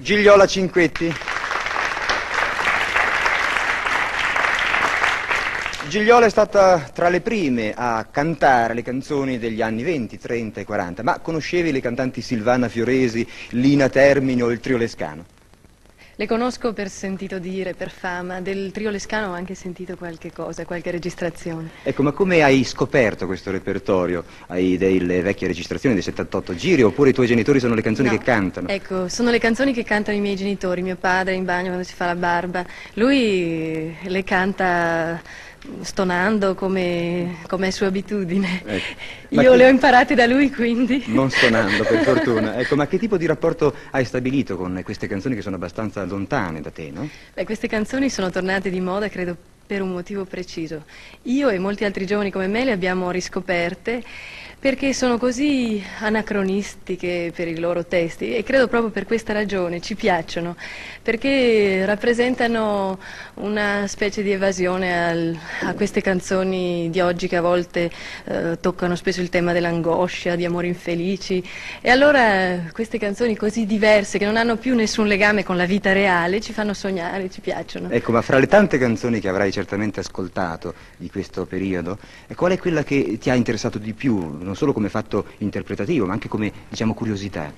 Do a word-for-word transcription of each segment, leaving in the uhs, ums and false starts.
Gigliola Cinquetti. Gigliola è stata tra le prime a cantare le canzoni degli anni venti, trenta e quaranta, ma conoscevi le cantanti Silvana Fioresi, Lina Terminio o il Trio Lescano? Le conosco per sentito dire, per fama. Del Trio Lescano ho anche sentito qualche cosa, qualche registrazione. Ecco, ma come hai scoperto questo repertorio? Hai delle vecchie registrazioni, dei settantotto giri, oppure i tuoi genitori sono le canzoni no. che cantano? Ecco, sono le canzoni che cantano i miei genitori, mio padre in bagno quando si fa la barba. Lui le canta stonando come, come è sua abitudine. Ecco. Io che... le ho imparate da lui, quindi. Non stonando, per fortuna. Ecco, ma che tipo di rapporto hai stabilito con queste canzoni che sono abbastanza lontane da te, no? Beh, queste canzoni sono tornate di moda, credo, per un motivo preciso. Io e molti altri giovani come me le abbiamo riscoperte perché sono così anacronistiche per i loro testi, e credo proprio per questa ragione ci piacciono, perché rappresentano una specie di evasione al, a queste canzoni di oggi che a volte eh, toccano spesso il tema dell'angoscia, di amori infelici, e allora queste canzoni così diverse che non hanno più nessun legame con la vita reale ci fanno sognare, ci piacciono. Ecco, ma fra le tante canzoni che avrai certamente ascoltato di questo periodo, qual è quella che ti ha interessato di più? Non solo come fatto interpretativo, ma anche come, diciamo, curiosità.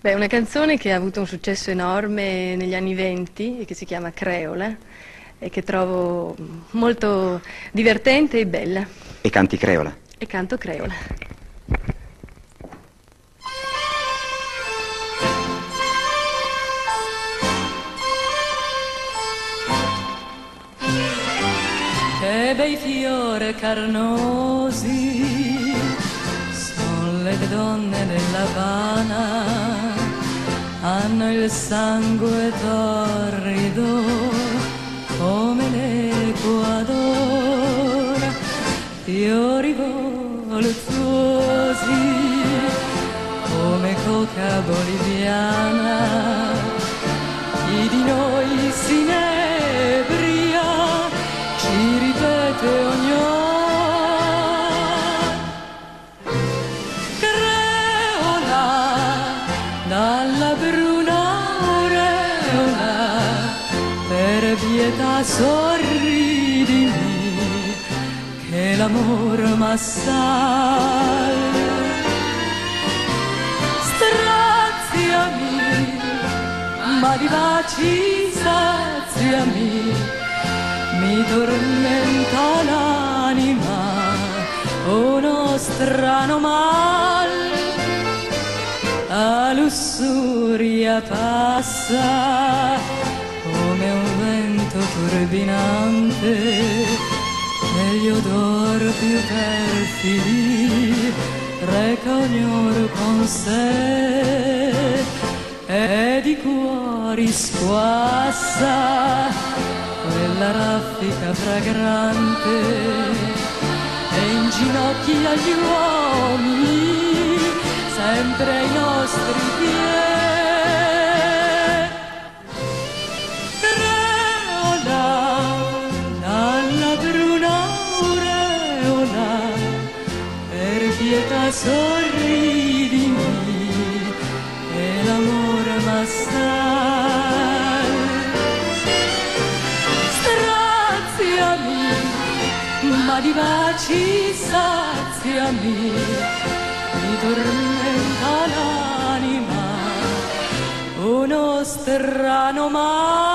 Beh, una canzone che ha avuto un successo enorme negli anni venti e che si chiama Creola e che trovo molto divertente e bella. E canti Creola? E canto Creola. Che bei fiori carnosi le donne dell'Havana, hanno il sangue torrido come l'Ecuador, fiori voluttuosi come coca boliviana, chi di noi si inebria ci ripete ogni ora. Sorridimi che l'amor m'assale, straziami ma di baci saziami, mi tormenta l'anima uno strano mal, la lussuria passa come un turbinante negli odori più perfidi, reca ogni oro con sé e di cuori squassa quella raffica fragrante, e inginocchia gli uomini sempre ai nostri piedi. Sorridimi e l'amore m'assal, straziami ma di baci saziami, mi tormenta l'anima uno strano male.